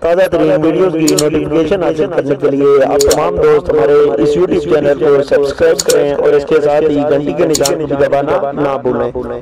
ताज़ा तरीन वीडियोज़ की नोटिफिकेशन हासिल करने के लिए आप तमाम दोस्त हमारे इस यूट्यूब चैनल को सब्सक्राइब करें और इसके साथ ही घंटी के निशान को दबाना ना भूलें।